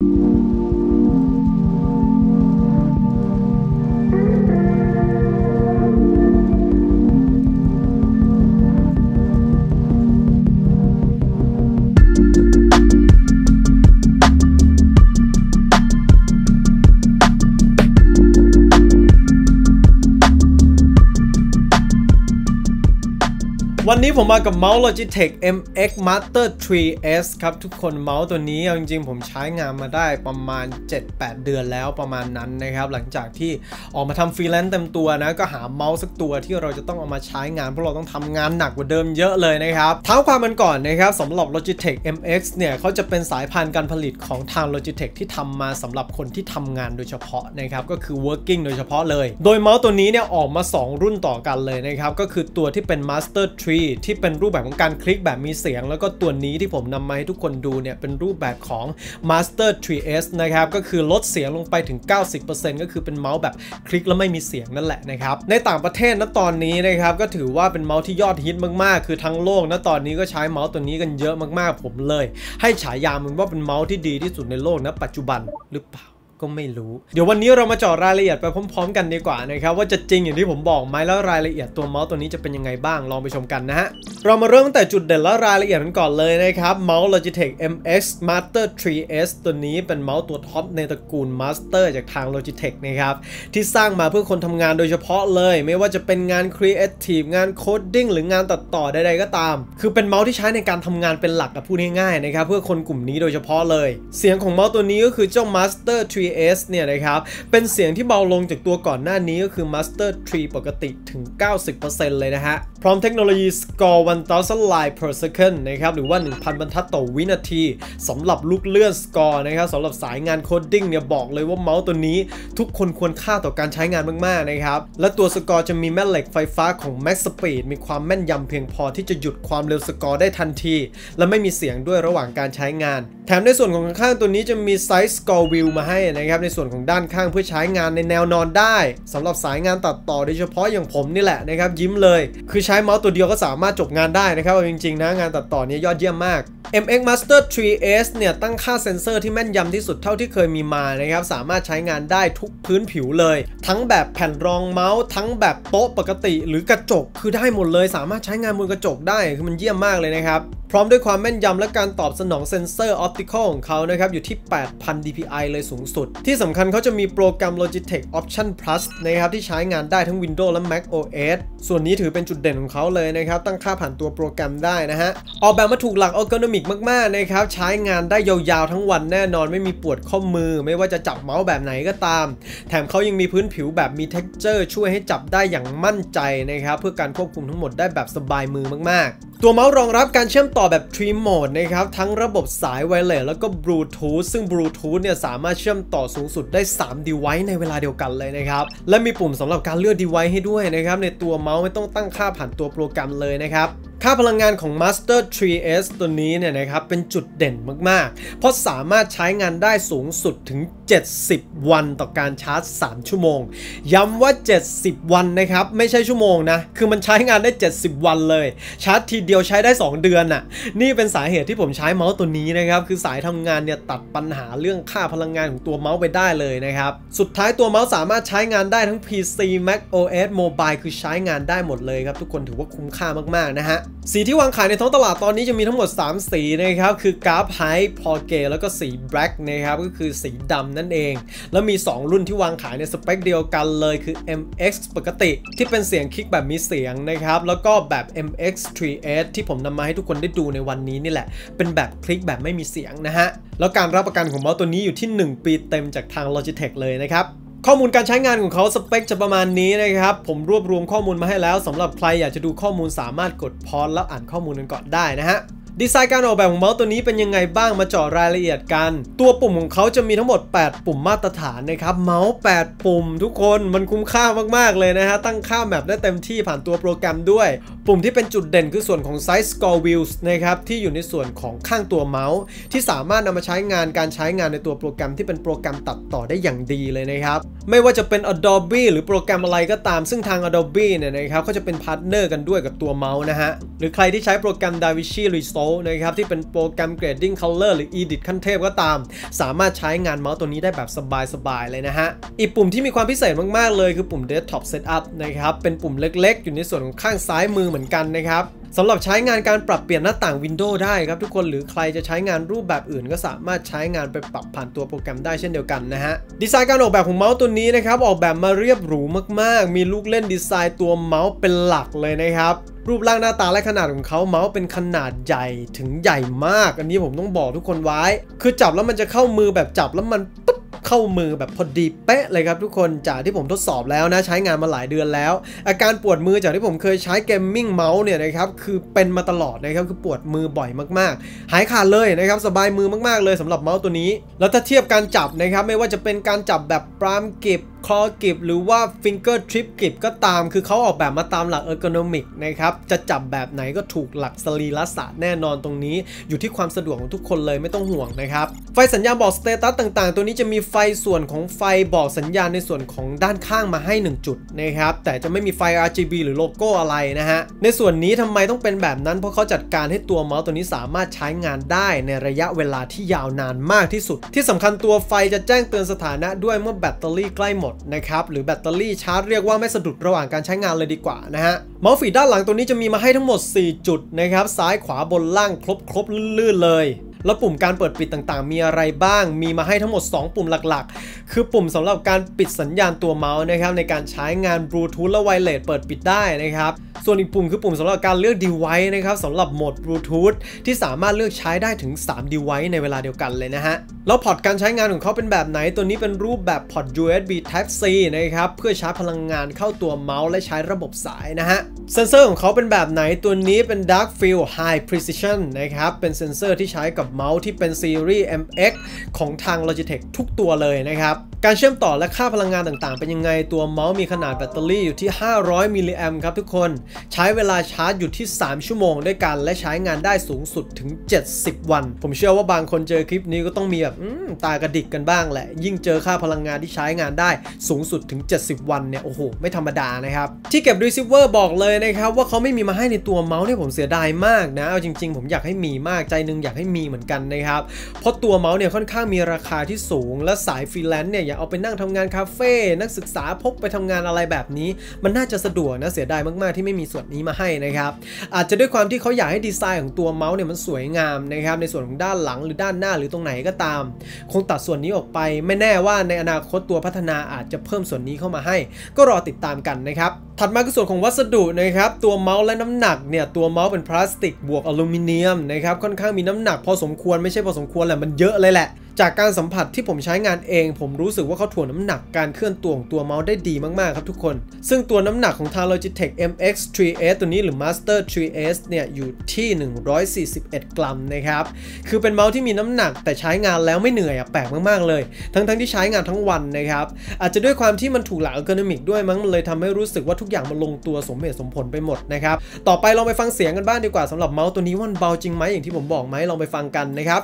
วันนี้ผมมากับเมาส์ Logitech MX Master 3S ครับทุกคนเมาส์ตัวนี้จริงๆผมใช้งานมาได้ประมาณ 7-8 เดือนแล้วประมาณนั้นนะครับหลังจากที่ออกมาทำฟรีแลนซ์เต็มตัวนะก็หาเมาส์สักตัวที่เราจะต้องเอามาใช้งานเพราะเราต้องทำงานหนักกว่าเดิมเยอะเลยนะครับเท้าความมันก่อนนะครับสำหรับ Logitech MX เนี่ยเขาจะเป็นสายพันธุ์การผลิตของทาง Logitech ที่ทำมาสำหรับคนที่ทำงานโดยเฉพาะนะครับก็คือ working โดยเฉพาะเลยโดยเมาส์ตัวนี้เนี่ยออกมา2รุ่นต่อกันเลยนะครับก็คือตัวที่เป็น Master 3ที่เป็นรูปแบบของการคลิกแบบมีเสียงแล้วก็ตัวนี้ที่ผมนำมาให้ทุกคนดูเนี่ยเป็นรูปแบบของ Master 3S นะครับก็คือลดเสียงลงไปถึง 90% ก็คือเป็นเมาส์แบบคลิกแล้วไม่มีเสียงนั่นแหละนะครับในต่างประเทศณตอนนี้นะครับก็ถือว่าเป็นเมาส์ที่ยอดฮิตมากๆคือทั้งโลกณตอนนี้ก็ใช้เมาส์ตัวนี้กันเยอะมากๆผมเลยให้ฉายามันว่าเป็นเมาส์ที่ดีที่สุดในโลกณปัจจุบันหรือเปล่าก็ไม่รู้เดี๋ยววันนี้เรามาเจาะรายละเอียดไปพร้อมๆกันดีกว่านะครับว่าจะจริงอย่างที่ผมบอกไหมแล้วรายละเอียดตัวเมาส์ตัวนี้จะเป็นยังไงบ้างลองไปชมกันนะฮะเรามาเริ่มตั้งแต่จุดเด่นและรายละเอียดกันก่อนเลยนะครับเมาส์ Logitech MX Master 3S ตัวนี้เป็นเมาส์ตัวท็อปในตระกูล Master จากทาง Logitech นะครับที่สร้างมาเพื่อคนทำงานโดยเฉพาะเลยไม่ว่าจะเป็นงาน Creative งาน Coding หรืองานตัดต่อใดๆก็ตามคือเป็นเมาส์ที่ใช้ในการทำงานเป็นหลักกับพูดง่ายๆนะครับเพื่อคนกลุ่มนี้โดยเฉพาะเลยเสียงของเมาส์ตัวนี้ก็คือเจ้า Master 3เนี่ยนะครับเป็นเสียงที่เบาลงจากตัวก่อนหน้านี้ก็คือ Master 3 ปกติถึง 90% เลยนะฮะพร้อมเทคโนโลยี Score 1000 Line per second นะครับหรือว่า 1,000 บรรทัดต่อวินาทีสำหรับลูกเลื่อน Score นะครับสำหรับสายงานโคดดิ้งเนี่ยบอกเลยว่าเมาส์ตัวนี้ทุกคนควรค่าต่อการใช้งานมากๆนะครับและตัว Score จะมีแม่เหล็กไฟฟ้าของ Max Speed มีความแม่นยำเพียงพอที่จะหยุดความเร็ว Score ได้ทันทีและไม่มีเสียงด้วยระหว่างการใช้งานแถมในส่วนของข้างตัวนี้จะมี Side Score Wheel มาให้นะครับในส่วนของด้านข้างเพื่อใช้งานในแนวนอนได้สำหรับสายงานตัดต่อโดยเฉพาะอย่างผมนี่แหละนะครับยิ้มเลยคือใช้เมาส์ตัวเดียวก็สามารถจบงานได้นะครับจริงๆนะงานตัดต่อนี้ยอดเยี่ยมมาก MX Master 3S เนี่ยตั้งค่าเซ็นเซอร์ที่แม่นยำที่สุดเท่าที่เคยมีมานะครับสามารถใช้งานได้ทุกพื้นผิวเลยทั้งแบบแผ่นรองเมาส์ทั้งแบบโต๊ะปกติหรือกระจกคือได้หมดเลยสามารถใช้งานบนกระจกได้คือมันเยี่ยมมากเลยนะครับพร้อมด้วยความแม่นยำและการตอบสนองเซ็นเซอร์ออปติคอลของเขานะครับอยู่ที่ 8,000 dpi เลยสูงสุดที่สำคัญเขาจะมีโปรแกรม Logitech Options+ นะครับที่ใช้งานได้ทั้ง Windows และ Mac OS ส่วนนี้ถือเป็นจุดเด่นของเขาเลยนะครับตั้งค่าผ่านตัวโปรแกรมได้นะฮะออกแบบมาถูกหลัก ergonomic มากๆนะครับใช้งานได้ยาวๆทั้งวันแน่นอนไม่มีปวดข้อมือไม่ว่าจะจับเมาส์แบบไหนก็ตามแถมเขายังมีพื้นผิวแบบมี texture ช่วยให้จับได้อย่างมั่นใจนะครับเพื่อการควบคุมทั้งหมดได้แบบสบายมือมากๆตัวเมาส์รองรับการเชื่อมต่อแบบ 3 โหมดนะครับทั้งระบบสายไวเลสแล้วก็บลูทูธซึ่งบลูทูธเนี่ยสามารถเชื่อมต่อสูงสุดได้3 device ในเวลาเดียวกันเลยนะครับและมีปุ่มสำหรับการเลือก device ให้ด้วยนะครับในตัวเมาส์ไม่ต้องตั้งค่าผ่านตัวโปรแกรมเลยนะครับค่าพลังงานของ Master 3S ตัวนี้เนี่ยนะครับเป็นจุดเด่นมากๆเพราะสามารถใช้งานได้สูงสุดถึง70วันต่อการชาร์จ3ชั่วโมงย้ำว่า70วันนะครับไม่ใช่ชั่วโมงนะคือมันใช้งานได้70วันเลยชาร์จทีเดียวใช้ได้2เดือนน่ะนี่เป็นสาเหตุที่ผมใช้เมาส์ตัวนี้นะครับคือสายทำงานเนี่ยตัดปัญหาเรื่องค่าพลังงานของตัวเมาส์ไปได้เลยนะครับสุดท้ายตัวเมาส์สามารถใช้งานได้ทั้ง PC Mac OS Mobile คือใช้งานได้หมดเลยครับทุกคนถือว่าคุ้มค่ามากๆนะฮะสีที่วางขายในท้องตลาดตอนนี้จะมีทั้งหมด3สีนะครับคือกราฟไฮท์พอเกย์แล้วก็สีแบล็กนะครับก็คือสีดำนั่นเองแล้วมี2รุ่นที่วางขายในสเปคเดียวกันเลยคือ MX ปกติที่เป็นเสียงคลิกแบบมีเสียงนะครับแล้วก็แบบ MX 3S ที่ผมนำมาให้ทุกคนได้ดูในวันนี้นี่แหละเป็นแบบคลิกแบบไม่มีเสียงนะฮะแล้วการรับประกันของเมาส์ตัวนี้อยู่ที่1ปีเต็มจากทาง Logitech เลยนะครับข้อมูลการใช้งานของเขาสเปคจะประมาณนี้นะครับผมรวบรวมข้อมูลมาให้แล้วสำหรับใครอยากจะดูข้อมูลสามารถกดพอสแล้วอ่านข้อมูลกันก่อนได้นะฮะดีไซน์การออกแบบของเมาส์ตัวนี้เป็นยังไงบ้างมาเจาะรายละเอียดกันตัวปุ่มของเขาจะมีทั้งหมด8ปุ่มมาตรฐานนะครับเมาส์8ปุ่มทุกคนมันคุ้มค่ามากๆเลยนะฮะตั้งค่าแมปได้เต็มที่ผ่านตัวโปรแกรมด้วยปุ่มที่เป็นจุดเด่นคือส่วนของ Side Scroll Wheels นะครับที่อยู่ในส่วนของข้างตัวเมาส์ที่สามารถนำมาใช้งานในตัวโปรแกรมที่เป็นโปรแกรมตัดต่อได้อย่างดีเลยนะครับ ไม่ว่าจะเป็น Adobe หรือโปรแกรมอะไรก็ตามซึ่งทาง Adobe เนี่ยนะครับก็จะเป็นพาร์ทเนอร์กันด้วยกับตัวเมาส์นะฮะหรือใครที่ใช้โปรแกรม DaVinci Resolve นะครับที่เป็นโปรแกรม Grading Color หรือ Edit ขั้นเทพก็ตามสามารถใช้งานเมาส์ตัวนี้ได้แบบสบายๆเลยนะฮะอีกปุ่มที่มีความพิเศษมากๆเลยคือปุ่ม Desktop Setup นะครับเป็นปุ่มเล็กๆอยู่ในส่วนของข้างซ้ายมือเหมือนกันนะครับสำหรับใช้งานการปรับเปลี่ยนหน้าต่าง Windows ได้ครับทุกคนหรือใครจะใช้งานรูปแบบอื่นก็สามารถใช้งานไปปรับผ่านตัวโปรแกรมได้เช่นเดียวกันนะฮะดีไซน์การออกแบบของเมาส์ตัวนี้นะครับออกแบบมาเรียบหรูมากๆมีลูกเล่นดีไซน์ตัวเมาส์เป็นหลักเลยนะครับรูปร่างหน้าตาและขนาดของเขาเมาส์เป็นขนาดใหญ่ถึงใหญ่มากอันนี้ผมต้องบอกทุกคนไว้คือจับแล้วมันจะเข้ามือแบบจับแล้วมันปุ๊บเข้ามือแบบพอดีเป๊ะเลยครับทุกคนจากที่ผมทดสอบแล้วนะใช้งานมาหลายเดือนแล้วอาการปวดมือจากที่ผมเคยใช้เกมมิ่งเมาส์เนี่ยนะครับคือเป็นมาตลอดนะครับคือปวดมือบ่อยมากๆหายขาดเลยนะครับสบายมือมากๆเลยสำหรับเมาส์ตัวนี้แล้วถ้าเทียบการจับนะครับไม่ว่าจะเป็นการจับแบบปรามกริบคอกิบหรือว่าฟิงเกอร์ทริปกิบก็ตามคือเขาออกแบบมาตามหลักเออร์โกนอมิกนะครับจะจับแบบไหนก็ถูกหลักสรีระศาสตร์แน่นอนตรงนี้อยู่ที่ความสะดวกของทุกคนเลยไม่ต้องห่วงนะครับไฟสัญญาณบอกสเตตัสต่างๆตัวนี้จะมีไฟส่วนของไฟบอกสัญญาณในส่วนของด้านข้างมาให้1จุดนะครับแต่จะไม่มีไฟ RGB หรือโลโก้อะไรนะฮะในส่วนนี้ทำไมต้องเป็นแบบนั้นเพราะเขาจัดการให้ตัวเมาส์ตัวนี้สามารถใช้งานได้ในระยะเวลาที่ยาวนานมากที่สุดที่สำคัญตัวไฟจะแจ้งเตือนสถานะด้วยเมื่อแบตเตอรี่ใกล้หมดนะครับหรือแบตเตอรี่ชาร์จเรียกว่าไม่สะดุดระหว่างการใช้งานเลยดีกว่านะฮะเมาส์ฝีด้านหลังตัวนี้จะมีมาให้ทั้งหมด4จุดนะครับซ้ายขวาบนล่างครบลื่นๆเลยแล้วปุ่มการเปิดปิดต่างๆมีอะไรบ้างมีมาให้ทั้งหมด2ปุ่มหลักๆคือปุ่มสำหรับการปิดสัญญาณตัวเมาส์นะครับในการใช้งานบลูทูธและไวเลสเปิดปิดได้นะครับส่วนอีกปุ่มคือปุ่มสำหรับการเลือก device นะครับสำหรับโหมดบลูทูธที่สามารถเลือกใช้ได้ถึง3 device ในเวลาเดียวกันเลยนะฮะแล้วพอร์ตการใช้งานของเขาเป็นแบบไหนตัวนี้เป็นรูปแบบพอร์ต USB Type C นะครับเพื่อชาร์จพลังงานเข้าตัวเมาส์และใช้ระบบสายนะฮะเซ็นเซอร์ของเขาเป็นแบบไหนตัวนี้เป็น Dark Field High Precision นะครับเป็นเซ็นเซอร์ที่ใช้กับเมาส์ที่เป็นซีรีส์ MX ของทาง Logitech ทุกตัวเลยนะครับการเชื่อมต่อและค่าพลังงานต่างๆเป็นยังไงตัวเมาส์มีขนาดแบตเตอรี่อยู่ที่500มิลลิแอมป์ครับทุกคนใช้เวลาชาร์จอยู่ที่3ชั่วโมงด้วยกันและใช้งานได้สูงสุดถึง70วันผมเชื่อว่าบางคนเจอคลิปนี้ก็ต้องมีแบบตากระดิกกันบ้างแหละยิ่งเจอค่าพลังงานที่ใช้งานได้สูงสุดถึง70วันเนี่ยโอ้โหไม่ธรรมดานะครับที่เก็บ receiver บอกเลยนะครับว่าเขาไม่มีมาให้ในตัวเมาส์เนี่ยผมเสียดายมากนะเอาจริงๆผมอยากให้มีมากใจนึงอยากให้มีเหมือนกันนะครับเพราะตัวเมาส์เนี่ยค่อนข้างมีราคาที่สูงและสายฟรีแลนซ์เนี่ยอย่าเอาไปนั่งทำงานคาเฟ่นักศึกษาพกไปทำงานอะไรแบบนี้มันน่าจะสะดวกนะเสียดายมากๆที่ไม่มีส่วนนี้มาให้นะครับอาจจะด้วยความที่เขาอยากให้ดีไซน์ของตัวเมาส์เนี่ยมันสวยงามนะครับในส่วนของด้านหลังหรือด้านหน้าหรือตรงไหนก็ตามคงตัดส่วนนี้ออกไปไม่แน่ว่าในอนาคตตัวพัฒนาอาจจะเพิ่มส่วนนี้เข้ามาให้ก็รอติดตามกันนะครับถัดมาคือส่วนของวัสดุนะครับตัวเมาส์และน้ำหนักเนี่ยตัวเมาส์เป็นพลาสติกบวกอลูมิเนียมนะครับค่อนข้างมีน้ำหนักพอสมควรไม่ใช่พอสมควรแหละมันเยอะเลยแหละจากการสัมผัสที่ผมใช้งานเองผมรู้สึกว่าเขาถ่วงน้ำหนักการเคลื่อนตัวของตัวเมาส์ได้ดีมากๆครับทุกคนซึ่งตัวน้ำหนักของทาง Logitech MX 3S ตัวนี้หรือ Master 3S เนี่ยอยู่ที่141กรัมนะครับคือเป็นเมาส์ที่มีน้ำหนักแต่ใช้งานแล้วไม่เหนื่อยแปลกมากๆเลยทั้งที่ใช้งานทั้งวันนะครับอาจจะด้วยความที่มันถูกหลักเออร์โกนอมิกด้วยมั้งมันเลยทำให้รู้สึกว่าทุกอย่างมันลงตัวสมเหตุสมผลไปหมดนะครับต่อไปลองไปฟังเสียงกันบ้างดีกว่าสำหรับเมาส์ตัวนี้ว่าเบาจริงไหมอย่างที่ผมบอกไหมลองไปฟังกันนะครับ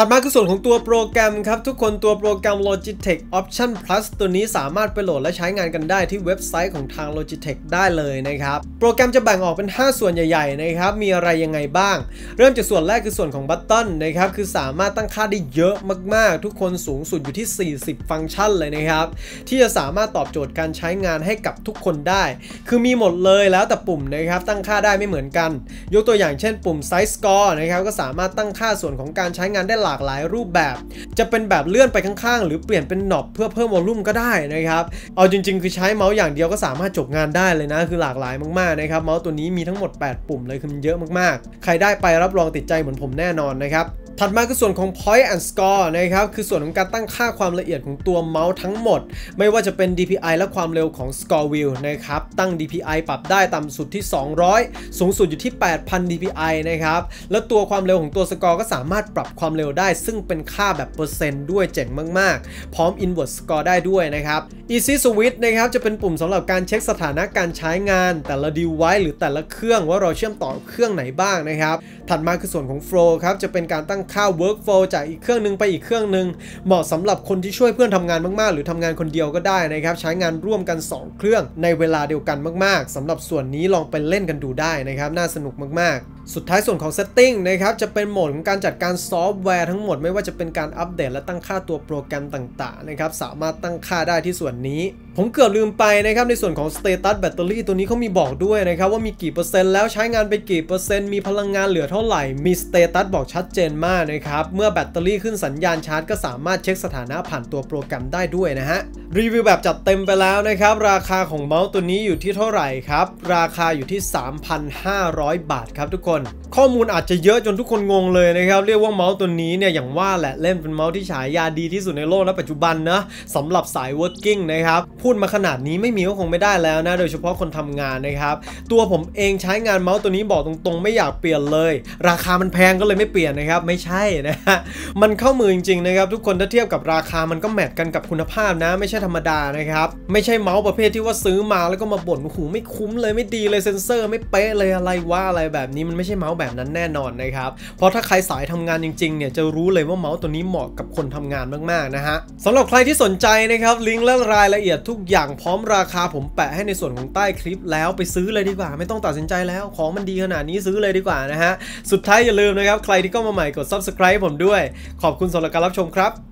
ถัดมาคือส่วนของตัวโปรแกรมครับทุกคนตัวโปรแกรม Logitech Options+ ตัวนี้สามารถไปโหลดและใช้งานกันได้ที่เว็บไซต์ของทาง Logitech ได้เลยนะครับโปรแกรมจะแบ่งออกเป็น5ส่วนใหญ่ๆนะครับมีอะไรยังไงบ้างเริ่มจากส่วนแรกคือส่วนของบัตเติ้ลนะครับคือสามารถตั้งค่าได้เยอะมากๆทุกคนสูงสุดอยู่ที่40ฟังก์ชันเลยนะครับที่จะสามารถตอบโจทย์การใช้งานให้กับทุกคนได้คือมีหมดเลยแล้วแต่ปุ่มนะครับตั้งค่าได้ไม่เหมือนกันยกตัวอย่างเช่นปุ่ม Size Score นะครับก็สามารถตั้งค่าส่วนของการใช้งานได้ ลากหลายรูปแบบจะเป็นแบบเลื่อนไปข้างๆหรือเปลี่ยนเป็นknobเพื่อเพิ่มวอลลุ่มก็ได้นะครับเอาจริงๆคือใช้เมาส์อย่างเดียวก็สามารถจบงานได้เลยนะคือหลากหลายมากๆนะครับเมาส์ตัวนี้มีทั้งหมด8ปุ่มเลยคือมันเยอะมากๆใครได้ไปรับรองติดใจเหมือนผมแน่นอนนะครับถัดมาคือส่วนของ point and score นะครับคือส่วนของการตั้งค่าความละเอียดของตัวเมาส์ทั้งหมดไม่ว่าจะเป็น DPI และความเร็วของ score wheel นะครับตั้ง DPI ปรับได้ต่ำสุดที่200สูงสุดอยู่ที่ 8,000 DPI นะครับแล้วตัวความเร็วของตัว score ก็สามารถปรับความเร็วได้ซึ่งเป็นค่าแบบเปอร์เซ็นต์ด้วยเจ๋งมากๆพร้อม inverse score ได้ด้วยนะครับ easy switch นะครับจะเป็นปุ่มสำหรับการเช็คสถานะการใช้งานแต่ละ device หรือแต่ละเครื่องว่าเราเชื่อมต่อเครื่องไหนบ้างนะครับถัดมาคือส่วนของ flow ครับจะเป็นการตั้งค่า workflow จากอีกเครื่องนึงไปอีกเครื่องนึงเหมาะสำหรับคนที่ช่วยเพื่อนทำงานมากๆหรือทำงานคนเดียวก็ได้นะครับใช้งานร่วมกัน2เครื่องในเวลาเดียวกันมากๆสำหรับส่วนนี้ลองไปเล่นกันดูได้นะครับน่าสนุกมากๆสุดท้ายส่วนของ setting นะครับจะเป็นโหมดของการจัดการซอฟต์แวร์ทั้งหมดไม่ว่าจะเป็นการอัปเดตและตั้งค่าตัวโปรแกรมต่างๆนะครับสามารถตั้งค่าได้ที่ส่วนนี้ผมเกือบลืมไปนะครับในส่วนของ status battery ตัวนี้เขามีบอกด้วยนะครับว่ามีกี่เปอร์เซ็นต์แล้วใช้งานไปกี่เปอร์เซ็นต์มีพลังงานเหลือเท่าไหร่มี status บอกชัดเจนมากนะครับเมื่อแบตเตอรี่ขึ้นสัญญาณชาร์จก็สามารถเช็คสถานะผ่านตัวโปรแกรมได้ด้วยนะฮะรีวิวแบบจัดเต็มไปแล้วนะครับราคาของเมาส์ตัวนี้อยู่ที่เท่าไหร่ครับราคาอยู่ที่ 3,500 บาทครับทุกคนข้อมูลอาจจะเยอะจนทุกคนงงเลยนะครับเรียกว่าเมาส์ตัวนี้เนี่ยอย่างว่าแหละเล่นเป็นเมาส์ที่ฉายาดีที่สุดในโลกณปัจจุบันนะสำหรับสาย working นะครับพูดมาขนาดนี้ไม่มีก็คงไม่ได้แล้วนะโดยเฉพาะคนทำงานนะครับตัวผมเองใช้งานเมาส์ตัวนี้บอกตรงๆไม่อยากเปลี่ยนเลยราคามันแพงก็เลยไม่เปลี่ยนนะครับไม่ใช่นะมันเข้ามือจริงๆนะครับทุกคนถ้าเทียบกับราคามันก็แมทกันกับคุณภาพนะไม่ใช่ธรรมดานะครับไม่ใช่เมาส์ประเภทที่ว่าซื้อมาแล้วก็มาบ่นว่าหูไม่คุ้มเลยไม่ดีเลยเซ็นเซอร์ไม่เป๊ะเลยอะไรว่าอะไรแบบนี้มันไม่ใช่เมาส์แบบนั้นแน่นอนนะครับเพราะถ้าใครสายทำงานจริงๆเนี่ยจะรู้เลยว่าเมาส์ตัวนี้เหมาะกับคนทำงานมากๆนะฮะสำหรับใครที่สนใจนะครับลิงก์และรายละเอียดทุกอย่างพร้อมราคาผมแปะให้ในส่วนของใต้คลิปแล้วไปซื้อเลยดีกว่าไม่ต้องตัดสินใจแล้วของมันดีขนาดนี้ซื้อเลยดีกว่านะฮะสุดท้ายอย่าลืมนะครับใครที่เข้ามาใหม่กด subscribe ผมด้วยขอบคุณสำหรับการรับชมครับ